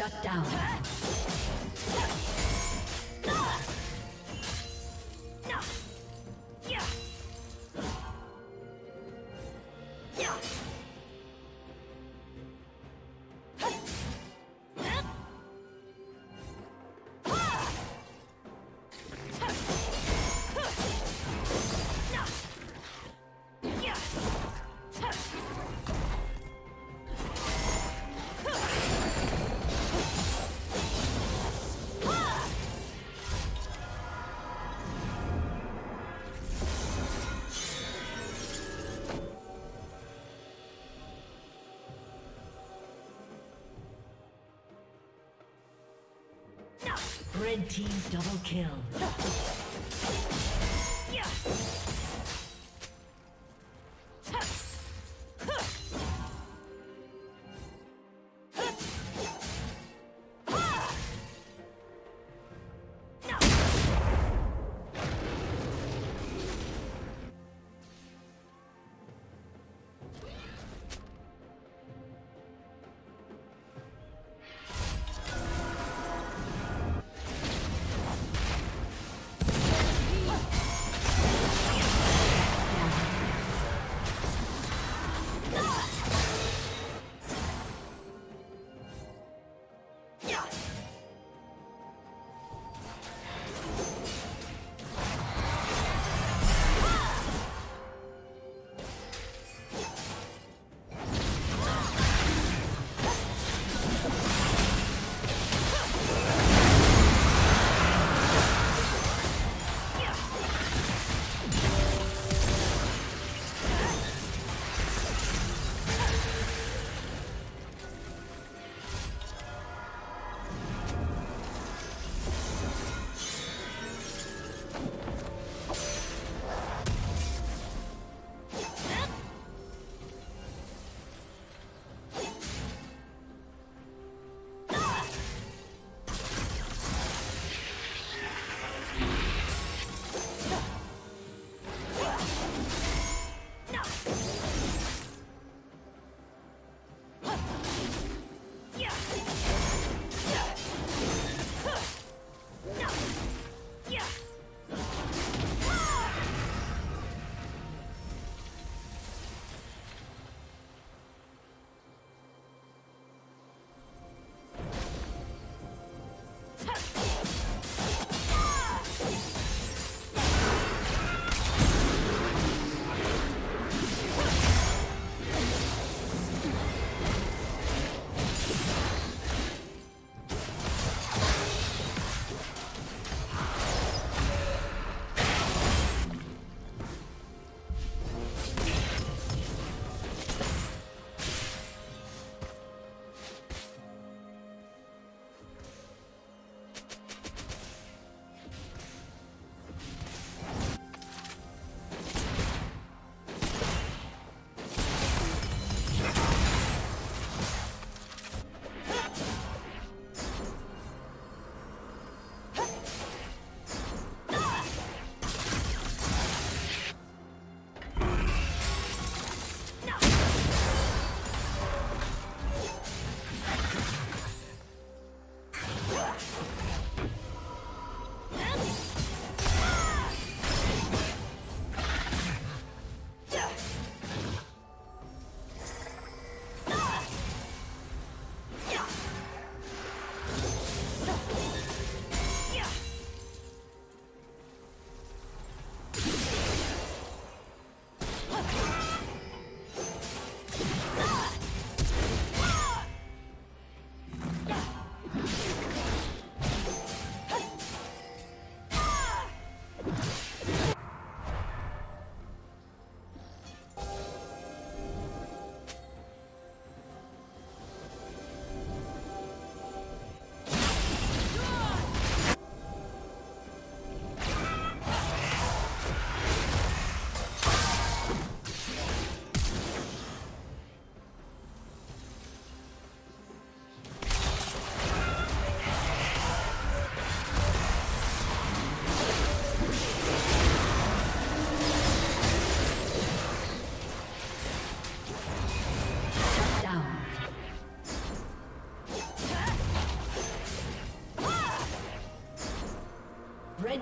Shut down. Red team double kill.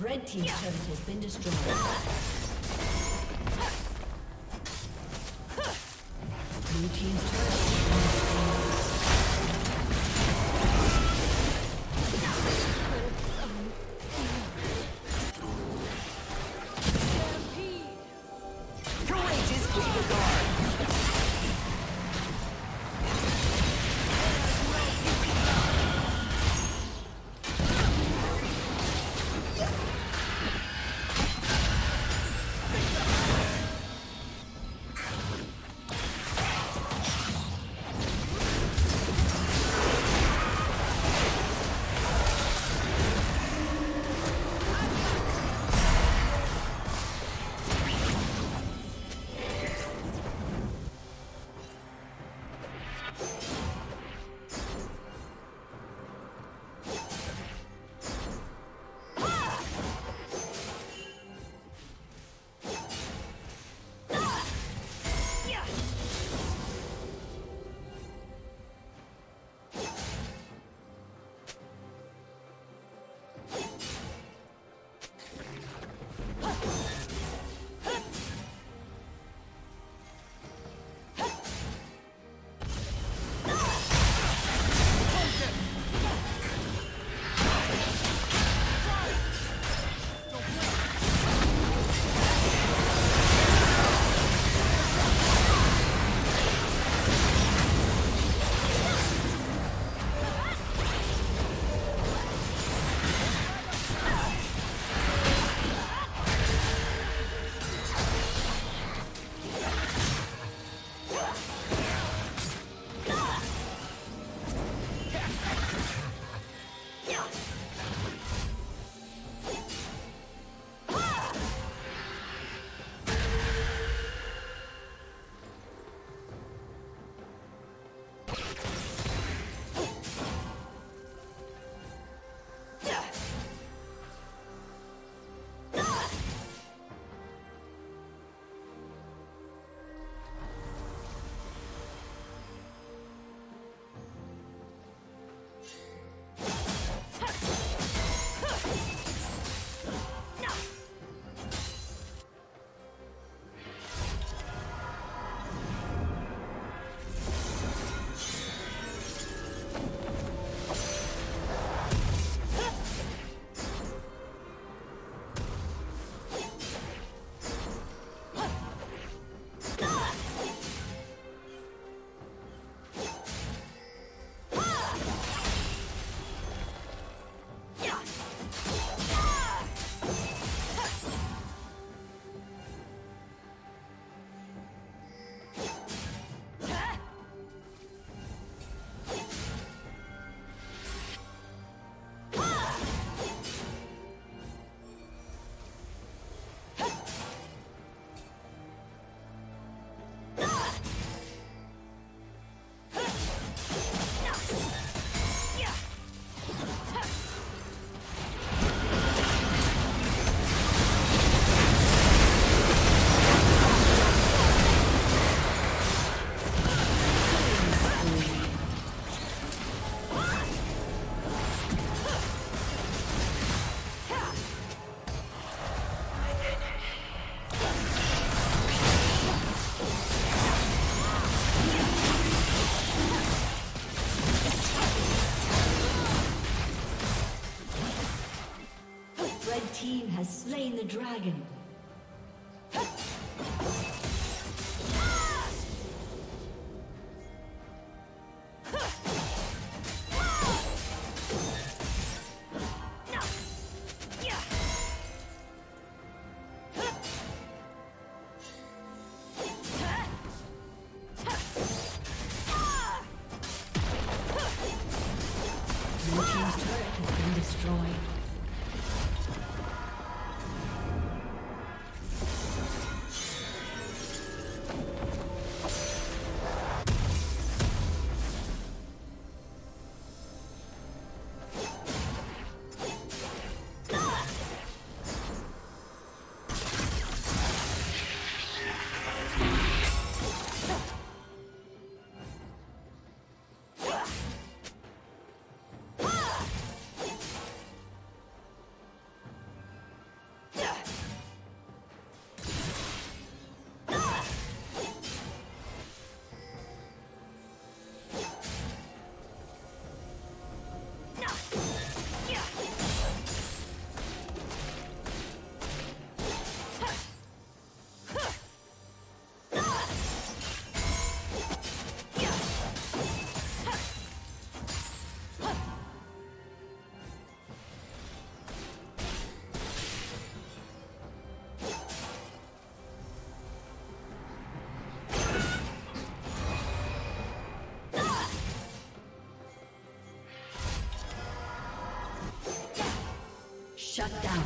Red team's turret has been destroyed. Blue team's turret has been destroyed. Courageous Gengar! team has slain the dragon. Shut down.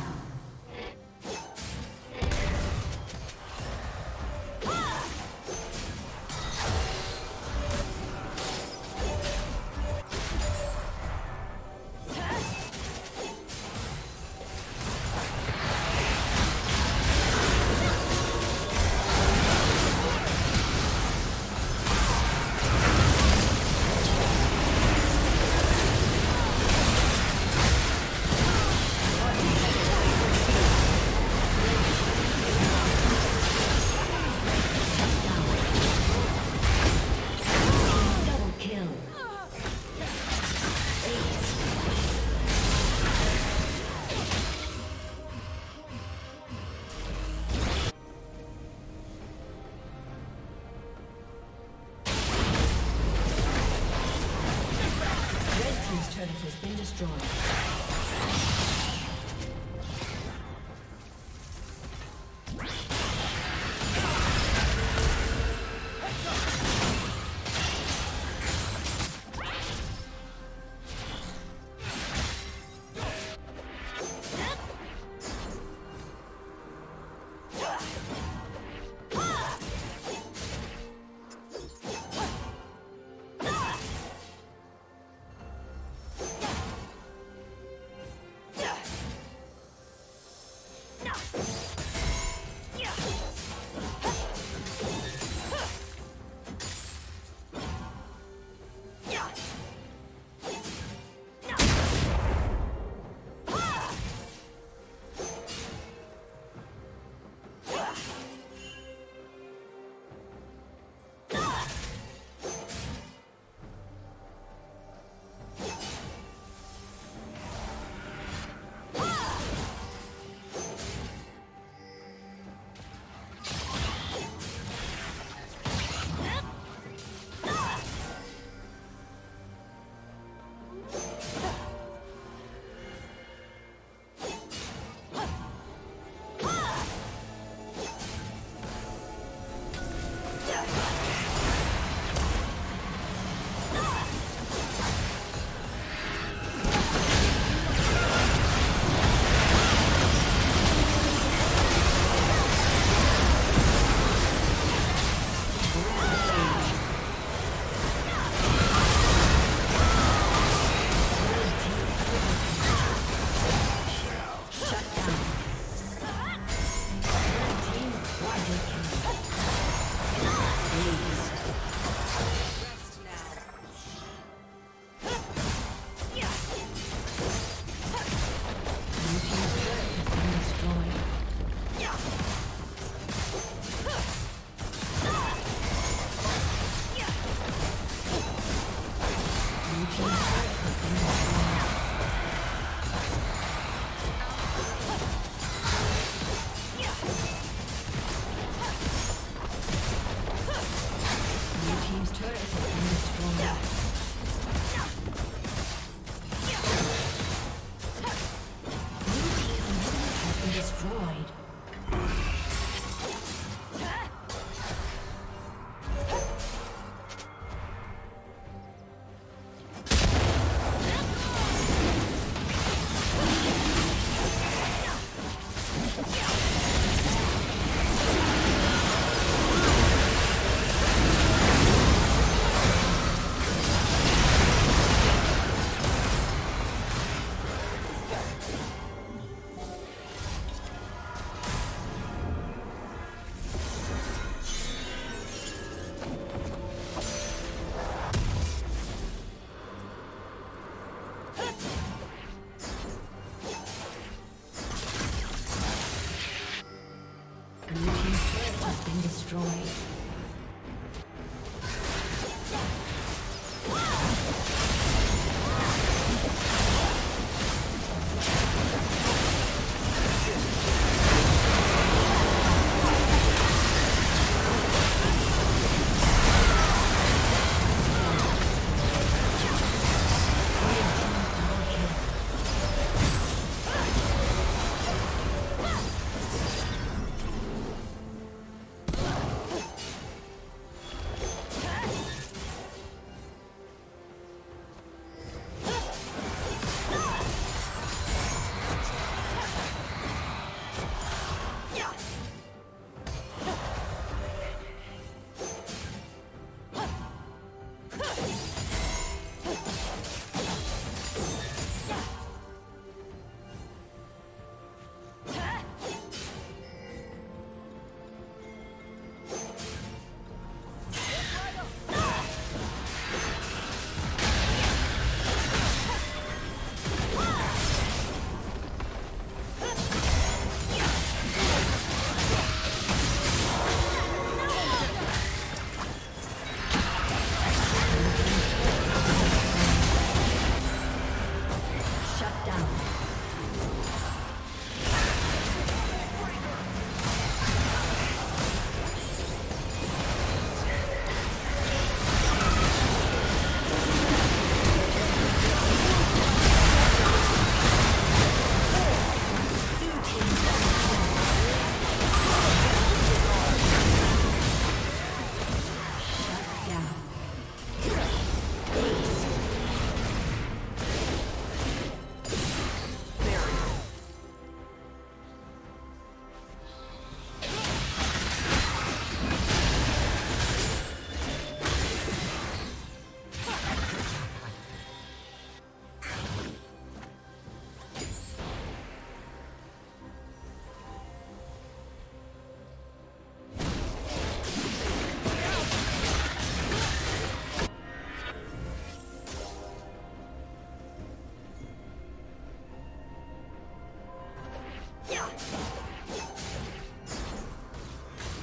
destroyed.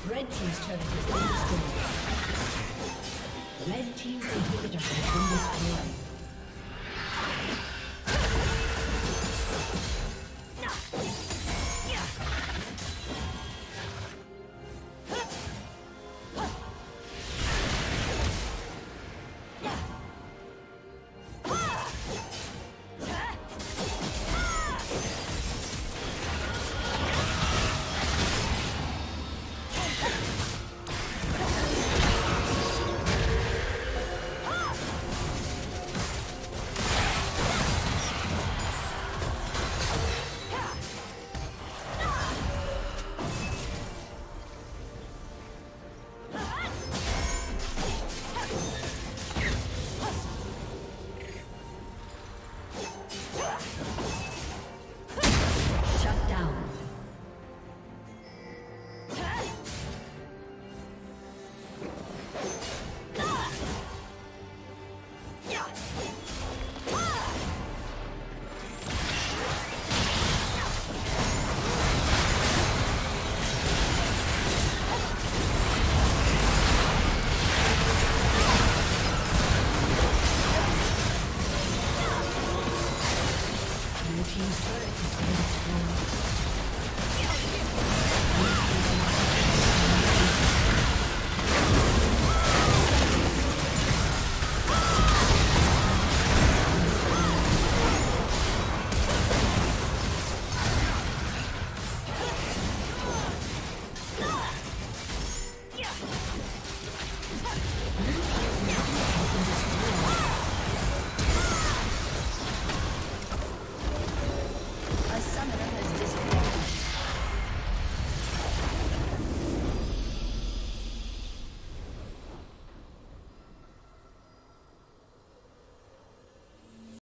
Red team's turret has been destroyed. Red team's inhibitor has been destroyed.